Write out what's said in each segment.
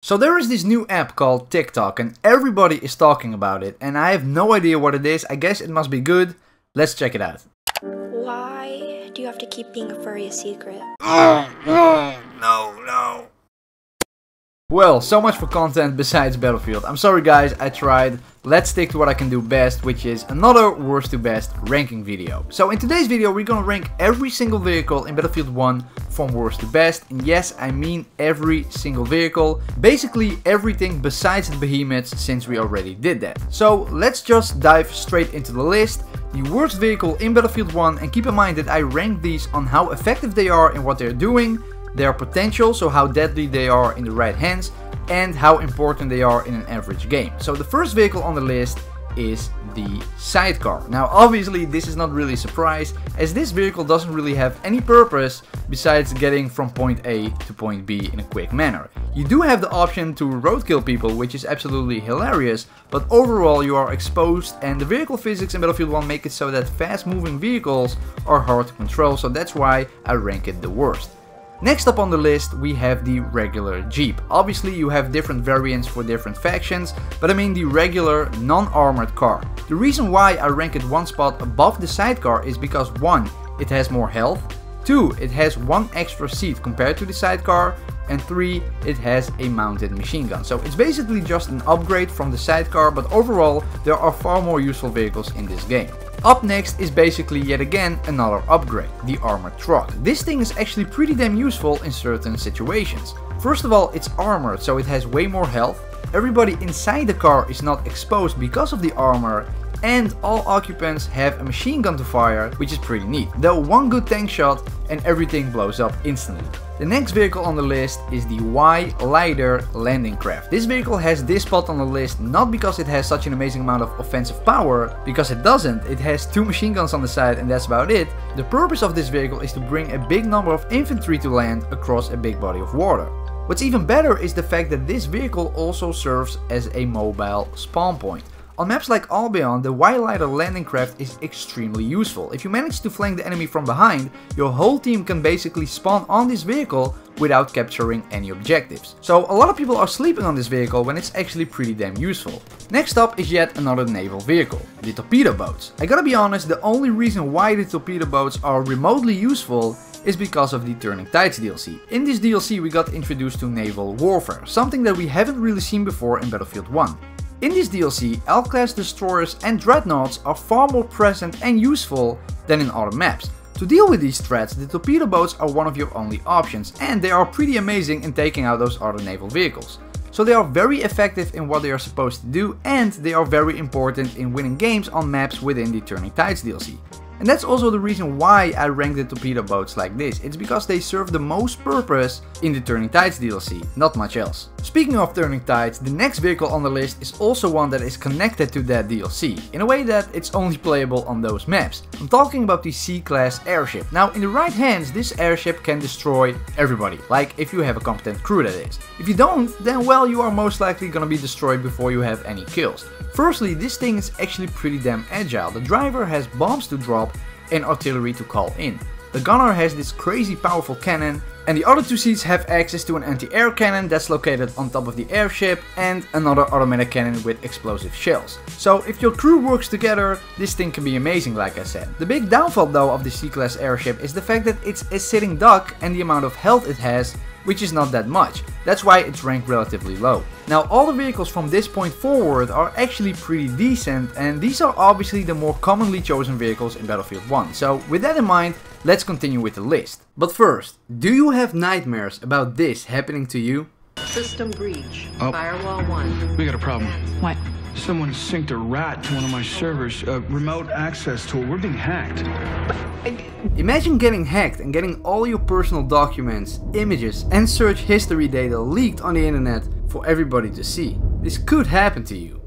So there is this new app called TikTok and everybody is talking about it and I have no idea what it is. I guess it must be good. Let's check it out. Why do you have to keep being a furry a secret? No. Well, so much for content besides Battlefield. I'm sorry guys, I tried. Let's stick to what I can do best, which is another worst to best ranking video. So in today's video we're gonna rank every single vehicle in Battlefield 1 from worst to best, and yes, I mean every single vehicle, basically everything besides the behemoths since we already did that. So let's just dive straight into the list. The worst vehicle in Battlefield 1, and keep in mind that I ranked these on how effective they are in what they're doing, their potential, so how deadly they are in the right hands, and how important they are in an average game. So the first vehicle on the list is the sidecar. Now obviously this is not really a surprise, as this vehicle doesn't really have any purpose besides getting from point A to point B in a quick manner. You do have the option to roadkill people, which is absolutely hilarious, but overall you are exposed, and the vehicle physics in Battlefield 1 make it so that fast moving vehicles are hard to control, so that's why I rank it the worst. Next up on the list we have the regular Jeep. Obviously you have different variants for different factions, but I mean the regular non-armored car. The reason why I rank it one spot above the sidecar is because 1. It has more health, 2. It has one extra seat compared to the sidecar, and 3. It has a mounted machine gun. So it's basically just an upgrade from the sidecar, but overall there are far more useful vehicles in this game. Up next is basically yet again another upgrade, the armored truck. This thing is actually pretty damn useful in certain situations. First of all, it's armored, so it has way more health, everybody inside the car is not exposed because of the armor, and all occupants have a machine gun to fire, which is pretty neat. Though one good tank shot and everything blows up instantly. The next vehicle on the list is the Y-Lider landing craft. This vehicle has this spot on the list not because it has such an amazing amount of offensive power, because it doesn't. It has 2 machine guns on the side and that's about it. The purpose of this vehicle is to bring a big number of infantry to land across a big body of water. What's even better is the fact that this vehicle also serves as a mobile spawn point. On maps like Albion, the Y-Lider landing craft is extremely useful. If you manage to flank the enemy from behind, your whole team can basically spawn on this vehicle without capturing any objectives. So a lot of people are sleeping on this vehicle when it's actually pretty damn useful. Next up is yet another naval vehicle, the torpedo boats. I gotta be honest, the only reason why the torpedo boats are remotely useful is because of the Turning Tides DLC. In this DLC we got introduced to naval warfare, something that we haven't really seen before in Battlefield 1. In this DLC, L-Class Destroyers and Dreadnoughts are far more present and useful than in other maps. To deal with these threats, the torpedo boats are one of your only options, and they are pretty amazing in taking out those other naval vehicles. So they are very effective in what they are supposed to do, and they are very important in winning games on maps within the Turning Tides DLC. And that's also the reason why I rank the torpedo boats like this. It's because they serve the most purpose in the Turning Tides DLC, not much else. Speaking of Turning Tides, the next vehicle on the list is also one that is connected to that DLC, in a way that it's only playable on those maps. I'm talking about the C-class airship. Now in the right hands, this airship can destroy everybody, like if you have a competent crew that is. If you don't, then well, you are most likely gonna be destroyed before you have any kills. Firstly, this thing is actually pretty damn agile. The driver has bombs to drop and artillery to call in. The gunner has this crazy powerful cannon, and the other 2 seats have access to an anti-air cannon that's located on top of the airship, and another automatic cannon with explosive shells. So if your crew works together, this thing can be amazing, like I said. The big downfall though of the C-class airship is the fact that it's a sitting duck and the amount of health it has, which is not that much. That's why it's ranked relatively low. Now all the vehicles from this point forward are actually pretty decent, and these are obviously the more commonly chosen vehicles in Battlefield 1. So with that in mind, let's continue with the list. But first, do you have nightmares about this happening to you? System breach. Oh. Firewall 1. We got a problem. What? Someone synced a rat to one of my servers, remote access tool. We're being hacked. Imagine getting hacked and getting all your personal documents, images, and search history data leaked on the internet for everybody to see. This could happen to you.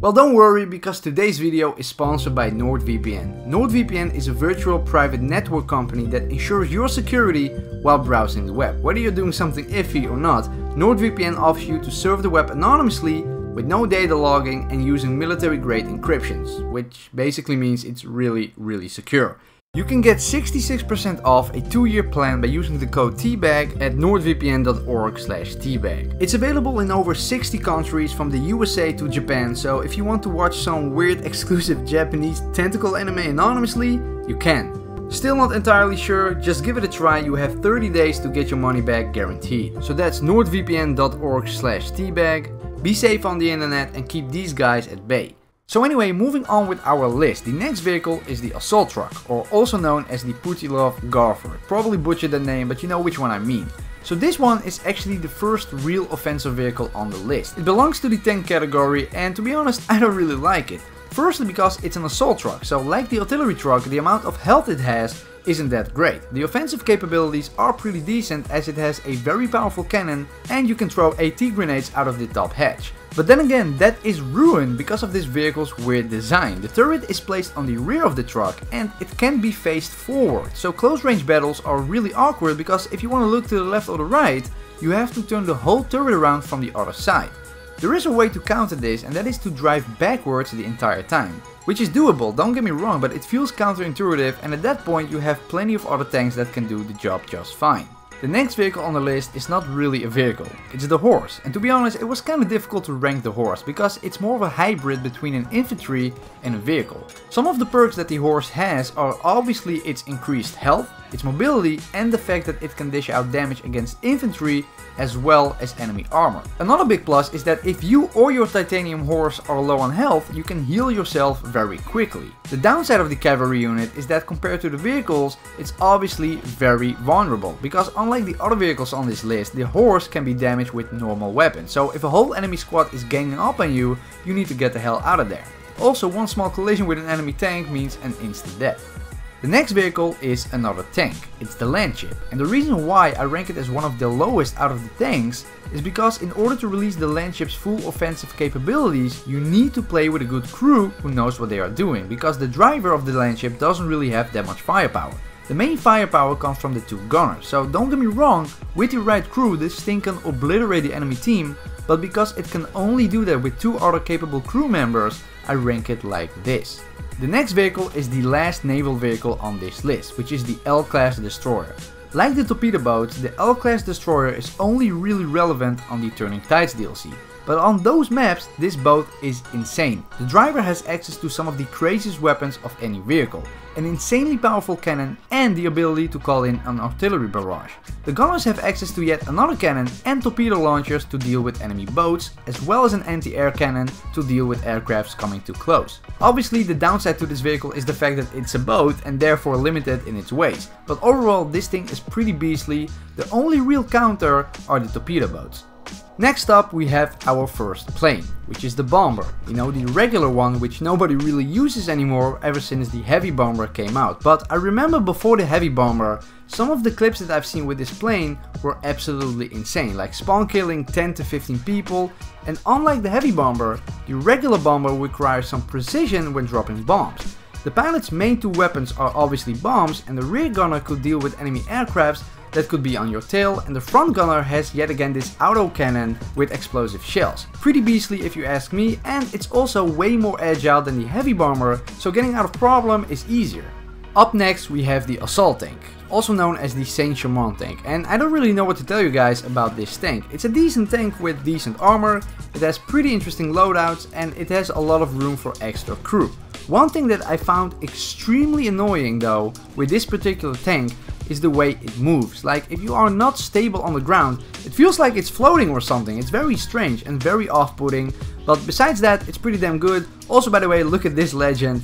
Well, don't worry, because today's video is sponsored by NordVPN. NordVPN is a virtual private network company that ensures your security while browsing the web. Whether you're doing something iffy or not, NordVPN offers you to surf the web anonymously with no data logging and using military-grade encryptions, which basically means it's really, really secure. You can get 66% off a 2-year plan by using the code TEABAG at nordvpn.org/teabag. It's available in over 60 countries from the USA to Japan, so if you want to watch some weird exclusive Japanese tentacle anime anonymously, you can. Still not entirely sure? Just give it a try. You have 30 days to get your money back guaranteed. So that's nordvpn.org/teabag. Be safe on the internet and keep these guys at bay. So anyway, moving on with our list. The next vehicle is the assault truck, or also known as the Putilov Garfer. Probably butchered the name, but you know which one I mean. So this one is actually the first real offensive vehicle on the list. It belongs to the tank category, and to be honest, I don't really like it. Firstly, because it's an assault truck, so like the artillery truck, the amount of health it has isn't that great. The offensive capabilities are pretty decent, as it has a very powerful cannon and you can throw AT grenades out of the top hatch. But then again, that is ruined because of this vehicle's weird design. The turret is placed on the rear of the truck and it can be faced forward, so close range battles are really awkward because if you want to look to the left or the right, you have to turn the whole turret around from the other side. There is a way to counter this, and that is to drive backwards the entire time. Which is doable, don't get me wrong, but it feels counterintuitive, and at that point you have plenty of other tanks that can do the job just fine. The next vehicle on the list is not really a vehicle, it's the horse. And to be honest, it was kinda difficult to rank the horse, because it's more of a hybrid between an infantry and a vehicle. Some of the perks that the horse has are obviously its increased health, its mobility, and the fact that it can dish out damage against infantry as well as enemy armor. Another big plus is that if you or your titanium horse are low on health, you can heal yourself very quickly. The downside of the cavalry unit is that compared to the vehicles, it's obviously very vulnerable, because unlike the other vehicles on this list, the horse can be damaged with normal weapons, so if a whole enemy squad is ganging up on you, you need to get the hell out of there. Also, one small collision with an enemy tank means an instant death. The next vehicle is another tank, it's the Landship, and the reason why I rank it as one of the lowest out of the tanks is because in order to release the Landship's full offensive capabilities, you need to play with a good crew who knows what they are doing, because the driver of the Landship doesn't really have that much firepower. The main firepower comes from the two gunners, so don't get me wrong, with the right crew this thing can obliterate the enemy team, but because it can only do that with two other capable crew members, I rank it like this. The next vehicle is the last naval vehicle on this list, which is the L-Class Destroyer. Like the torpedo boats, the L-Class Destroyer is only really relevant on the Turning Tides DLC. But on those maps, this boat is insane. The driver has access to some of the craziest weapons of any vehicle, an insanely powerful cannon and the ability to call in an artillery barrage. The gunners have access to yet another cannon and torpedo launchers to deal with enemy boats, as well as an anti-air cannon to deal with aircrafts coming too close. Obviously, the downside to this vehicle is the fact that it's a boat and therefore limited in its ways, but overall this thing is pretty beastly. The only real counter are the torpedo boats. Next up we have our first plane, which is the bomber, you know, the regular one which nobody really uses anymore ever since the heavy bomber came out. But I remember before the heavy bomber, some of the clips that I've seen with this plane were absolutely insane, like spawn killing 10 to 15 people, and unlike the heavy bomber, the regular bomber requires some precision when dropping bombs. The pilot's main two weapons are obviously bombs, and the rear gunner could deal with enemy aircrafts that could be on your tail, and the front gunner has yet again this auto cannon with explosive shells. Pretty beastly if you ask me, and it's also way more agile than the heavy bomber, so getting out of problem is easier. Up next we have the assault tank, also known as the Saint-Chamond tank, and I don't really know what to tell you guys about this tank. It's a decent tank with decent armor, it has pretty interesting loadouts, and it has a lot of room for extra crew. One thing that I found extremely annoying though with this particular tank is the way it moves. Like, if you are not stable on the ground, it feels like it's floating or something. It's very strange and very off-putting, but besides that, it's pretty damn good. Also, by the way, look at this legend.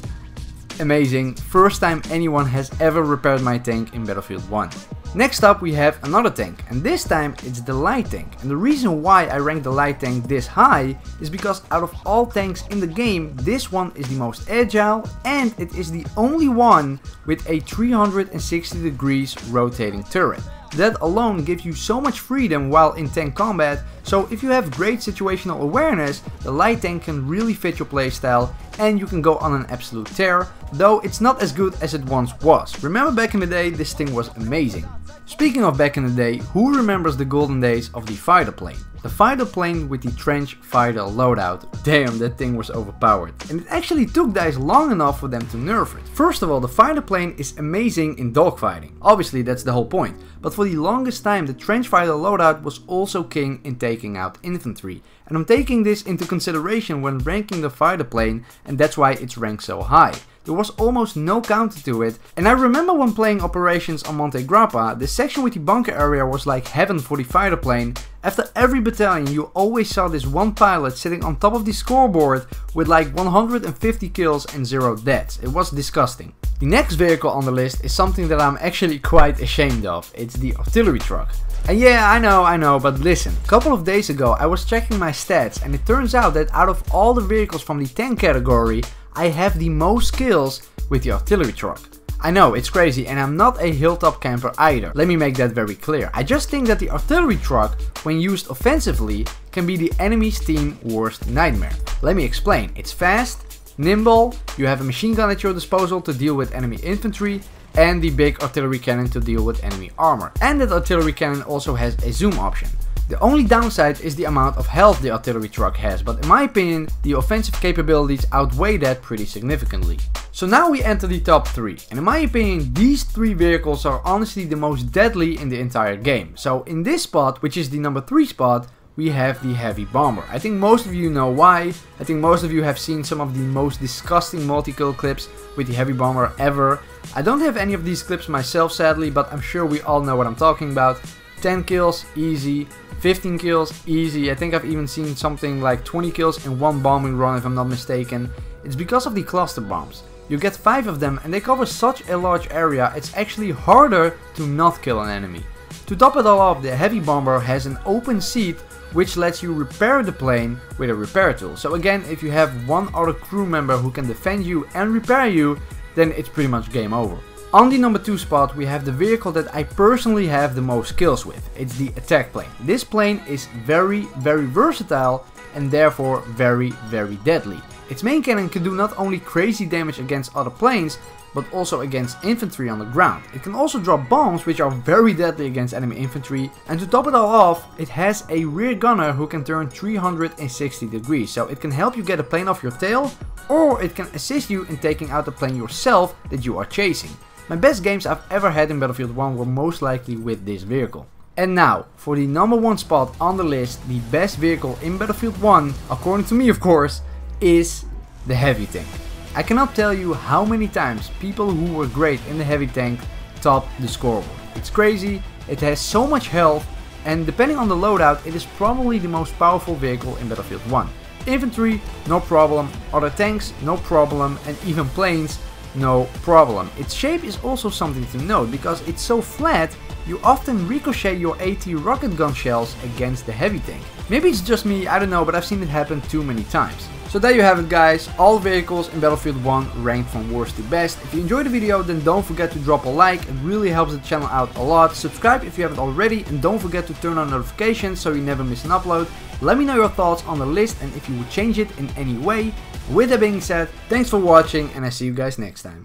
Amazing. First time anyone has ever repaired my tank in Battlefield 1. Next up we have another tank, and this time it's the light tank, and the reason why I rank the light tank this high is because out of all tanks in the game, this one is the most agile and it is the only one with a 360 degrees rotating turret. That alone gives you so much freedom while in tank combat, so if you have great situational awareness, the light tank can really fit your playstyle and you can go on an absolute tear, though it's not as good as it once was. Remember back in the day, this thing was amazing. Speaking of back in the day, who remembers the golden days of the fighter plane? The fighter plane with the trench fighter loadout. Damn, that thing was overpowered. And it actually took DICE long enough for them to nerf it. First of all, the fighter plane is amazing in dogfighting. Obviously, that's the whole point. But for the longest time, the trench fighter loadout was also king in taking out infantry. And I'm taking this into consideration when ranking the fighter plane, and that's why it's ranked so high. There was almost no counter to it, and I remember when playing operations on Monte Grappa, the section with the bunker area was like heaven for the fighter plane. After every battalion you always saw this one pilot sitting on top of the scoreboard with like 150 kills and 0 deaths. It was disgusting. The next vehicle on the list is something that I'm actually quite ashamed of. It's the artillery truck. And yeah, I know, but listen. A couple of days ago I was checking my stats and it turns out that out of all the vehicles from the tank category, I have the most kills with the artillery truck. I know, it's crazy, and I'm not a hilltop camper either. Let me make that very clear. I just think that the artillery truck, when used offensively, can be the enemy's team worst nightmare. Let me explain. It's fast, nimble, you have a machine gun at your disposal to deal with enemy infantry, and the big artillery cannon to deal with enemy armor. And that artillery cannon also has a zoom option. The only downside is the amount of health the artillery truck has, but in my opinion, the offensive capabilities outweigh that pretty significantly. So now we enter the top 3, and in my opinion, these 3 vehicles are honestly the most deadly in the entire game. So in this spot, which is the number 3 spot, we have the heavy bomber. I think most of you know why. I think most of you have seen some of the most disgusting multi-kill clips with the heavy bomber ever. I don't have any of these clips myself sadly, but I'm sure we all know what I'm talking about. 10 kills, easy. 15 kills, easy. I think I've even seen something like 20 kills in one bombing run if I'm not mistaken. It's because of the cluster bombs. You get 5 of them and they cover such a large area, it's actually harder to not kill an enemy. To top it all off, the heavy bomber has an open seat which lets you repair the plane with a repair tool. So again, if you have one other crew member who can defend you and repair you, then it's pretty much game over. On the number 2 spot we have the vehicle that I personally have the most kills with. It's the attack plane. This plane is very, very versatile and therefore very, very deadly. Its main cannon can do not only crazy damage against other planes, but also against infantry on the ground. It can also drop bombs which are very deadly against enemy infantry, and to top it all off, it has a rear gunner who can turn 360 degrees, so it can help you get a plane off your tail, or it can assist you in taking out the plane yourself that you are chasing. My best games I've ever had in Battlefield 1 were most likely with this vehicle. And now, for the number 1 spot on the list, the best vehicle in Battlefield 1, according to me of course, is the heavy tank. I cannot tell you how many times people who were great in the heavy tank topped the scoreboard. It's crazy, it has so much health, and depending on the loadout, it is probably the most powerful vehicle in Battlefield 1. Infantry, no problem, other tanks, no problem, and even planes, no problem. Its shape is also something to note, because it's so flat you often ricochet your AT rocket gun shells against the heavy tank. Maybe it's just me, I don't know, but I've seen it happen too many times. So there you have it guys, all vehicles in Battlefield 1 ranked from worst to best. If you enjoyed the video then don't forget to drop a like, it really helps the channel out a lot. Subscribe if you haven't already and don't forget to turn on notifications so you never miss an upload. Let me know your thoughts on the list and if you would change it in any way. With that being said, thanks for watching and I see you guys next time.